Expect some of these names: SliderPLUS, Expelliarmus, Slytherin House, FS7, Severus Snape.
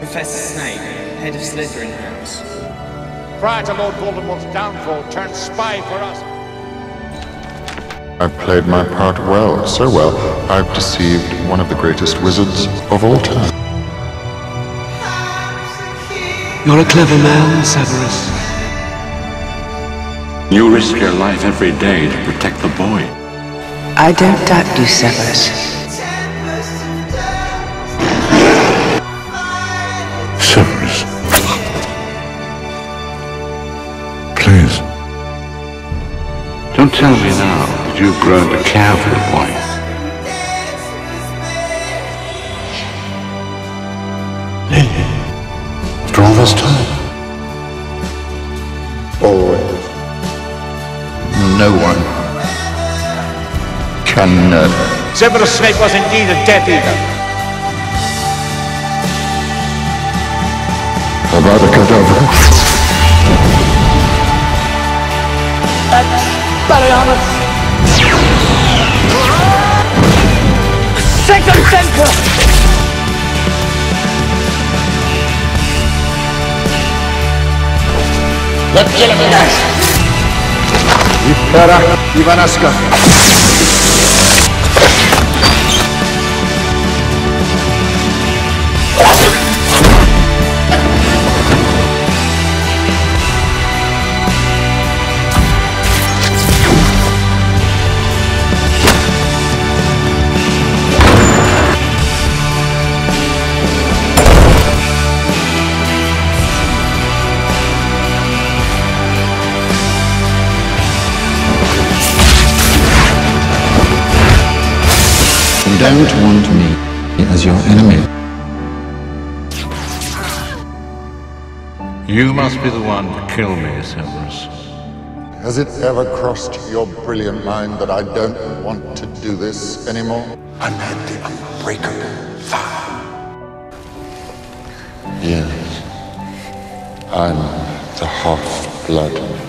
Professor Snape, head of Slytherin House. Prior to Lord Voldemort's downfall, turned spy for us. I've played my part well, so well, I've deceived one of the greatest wizards of all time. You're a clever man, Severus. You risk your life every day to protect the boy. I don't doubt you, Severus. Severus. Please. Don't tell me now that you've grown to care for the boy. Lily. After all this time. Always. No one. Severus Snape was indeed a Death Eater. Abracadabra. Expelliarmus. Second Senker. The Gillimanus. Ipera Ivanaska. Don't want me as your enemy. You must be the one to kill me, Severus. Has it ever crossed your brilliant mind that I don't want to do this anymore? I'm at the unbreakable fire. Yes, I'm the half-blood.